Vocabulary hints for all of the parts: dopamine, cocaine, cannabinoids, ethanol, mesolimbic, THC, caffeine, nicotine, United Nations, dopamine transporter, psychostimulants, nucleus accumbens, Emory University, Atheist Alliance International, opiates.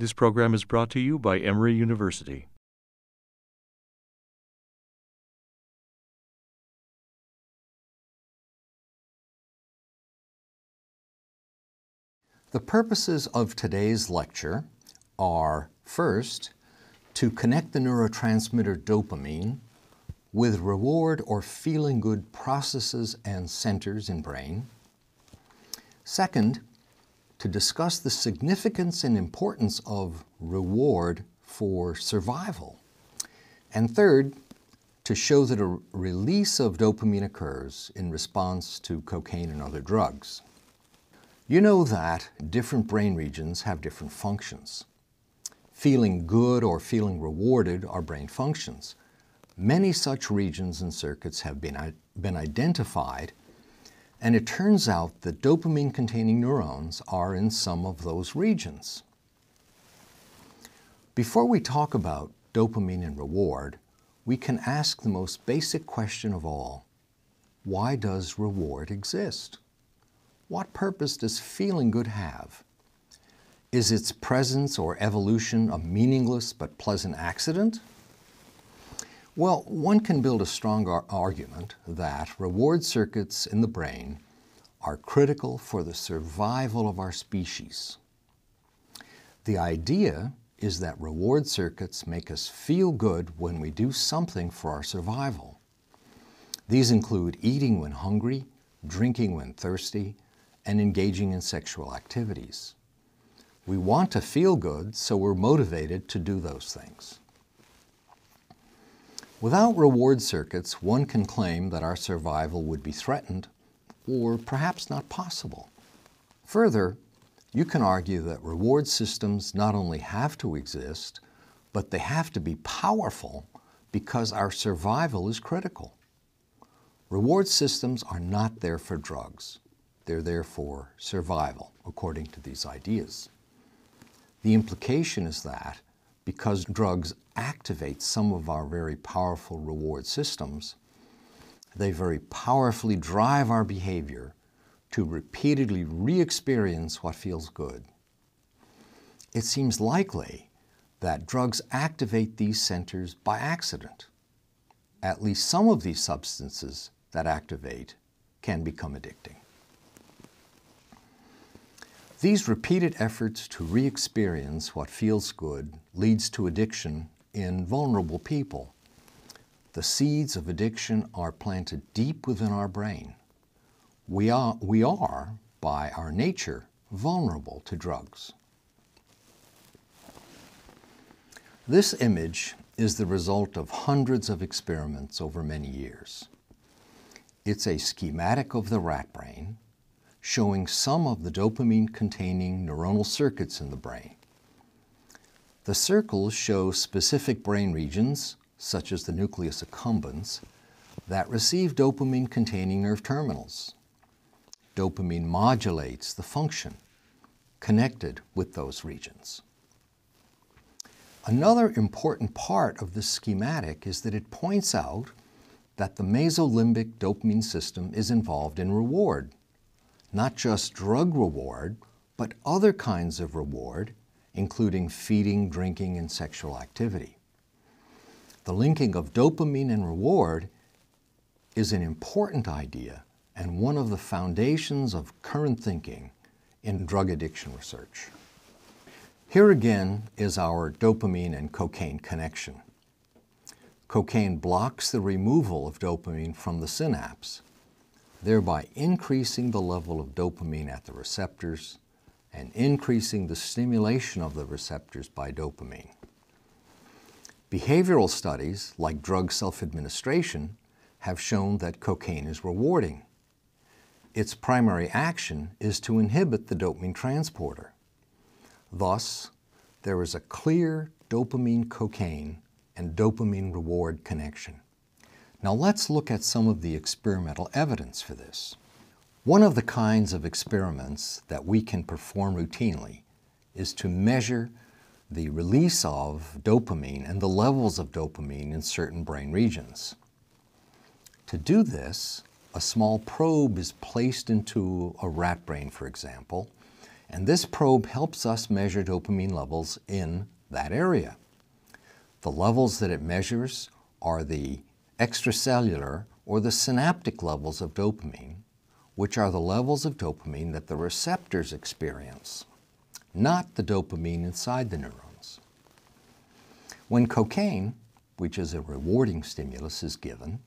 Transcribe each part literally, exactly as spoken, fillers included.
This program is brought to you by Emory University. The purposes of today's lecture are, first, to connect the neurotransmitter dopamine with reward or feeling good processes and centers in brain. Second, to discuss the significance and importance of reward for survival. And third, to show that a release of dopamine occurs in response to cocaine and other drugs. You know that different brain regions have different functions. Feeling good or feeling rewarded are brain functions. Many such regions and circuits have been, been identified, and it turns out that dopamine-containing neurons are in some of those regions. Before we talk about dopamine and reward, we can ask the most basic question of all. Why does reward exist? What purpose does feeling good have? Is its presence or evolution a meaningless but pleasant accident? Well, one can build a strong ar- argument that reward circuits in the brain are critical for the survival of our species. The idea is that reward circuits make us feel good when we do something for our survival. These include eating when hungry, drinking when thirsty, and engaging in sexual activities. We want to feel good, so we're motivated to do those things. Without reward circuits, one can claim that our survival would be threatened, or perhaps not possible. Further, you can argue that reward systems not only have to exist, but they have to be powerful because our survival is critical. Reward systems are not there for drugs. They're there for survival, according to these ideas. The implication is that because drugs activate some of our very powerful reward systems, they very powerfully drive our behavior to repeatedly re-experience what feels good. It seems likely that drugs activate these centers by accident. At least some of these substances that activate can become addicting. These repeated efforts to re-experience what feels good leads to addiction in vulnerable people. The seeds of addiction are planted deep within our brain. We are, we are, by our nature, vulnerable to drugs. This image is the result of hundreds of experiments over many years. It's a schematic of the rat brain, showing some of the dopamine-containing neuronal circuits in the brain. The circles show specific brain regions, such as the nucleus accumbens, that receive dopamine-containing nerve terminals. Dopamine modulates the function connected with those regions. Another important part of this schematic is that it points out that the mesolimbic dopamine system is involved in reward. Not just drug reward, but other kinds of reward, including feeding, drinking, and sexual activity. The linking of dopamine and reward is an important idea and one of the foundations of current thinking in drug addiction research. Here again is our dopamine and cocaine connection. Cocaine blocks the removal of dopamine from the synapse, thereby increasing the level of dopamine at the receptors and increasing the stimulation of the receptors by dopamine. Behavioral studies, like drug self-administration, have shown that cocaine is rewarding. Its primary action is to inhibit the dopamine transporter. Thus, there is a clear dopamine-cocaine and dopamine-reward connection. Now let's look at some of the experimental evidence for this. One of the kinds of experiments that we can perform routinely is to measure the release of dopamine and the levels of dopamine in certain brain regions. To do this, a small probe is placed into a rat brain, for example, and this probe helps us measure dopamine levels in that area. The levels that it measures are the extracellular or the synaptic levels of dopamine, which are the levels of dopamine that the receptors experience, not the dopamine inside the neurons. When cocaine, which is a rewarding stimulus, is given,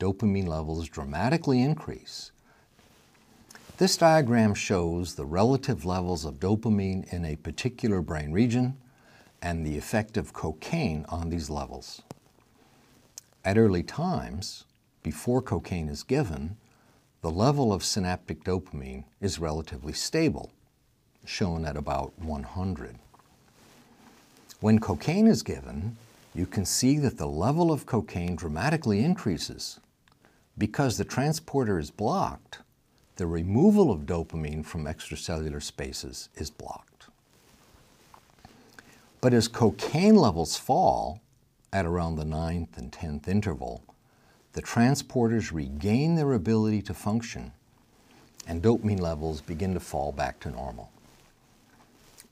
dopamine levels dramatically increase. This diagram shows the relative levels of dopamine in a particular brain region and the effect of cocaine on these levels. At early times, before cocaine is given, the level of synaptic dopamine is relatively stable, shown at about one hundred. When cocaine is given, you can see that the level of cocaine dramatically increases. Because the transporter is blocked, the removal of dopamine from extracellular spaces is blocked. But as cocaine levels fall at around the ninth and tenth interval, the transporters regain their ability to function and dopamine levels begin to fall back to normal.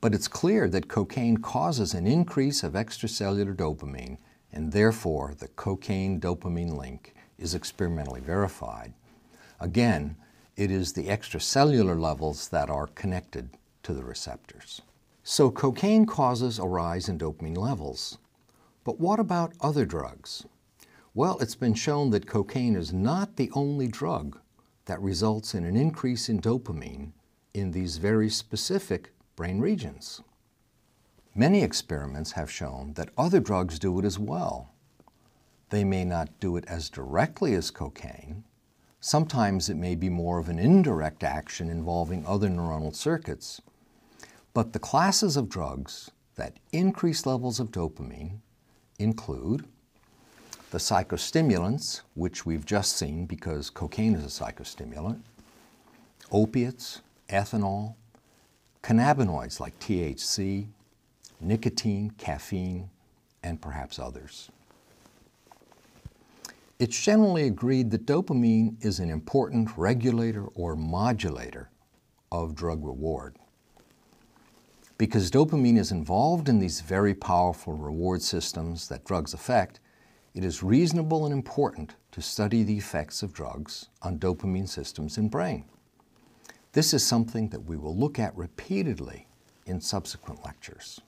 But it's clear that cocaine causes an increase of extracellular dopamine, and therefore the cocaine-dopamine link is experimentally verified. Again, it is the extracellular levels that are connected to the receptors. So cocaine causes a rise in dopamine levels. But what about other drugs? Well, it's been shown that cocaine is not the only drug that results in an increase in dopamine in these very specific brain regions. Many experiments have shown that other drugs do it as well. They may not do it as directly as cocaine. Sometimes it may be more of an indirect action involving other neuronal circuits. But the classes of drugs that increase levels of dopamine include the psychostimulants, which we've just seen because cocaine is a psychostimulant, opiates, ethanol, cannabinoids like T H C, nicotine, caffeine, and perhaps others. It's generally agreed that dopamine is an important regulator or modulator of drug reward. Because dopamine is involved in these very powerful reward systems that drugs affect, it is reasonable and important to study the effects of drugs on dopamine systems in brain. This is something that we will look at repeatedly in subsequent lectures.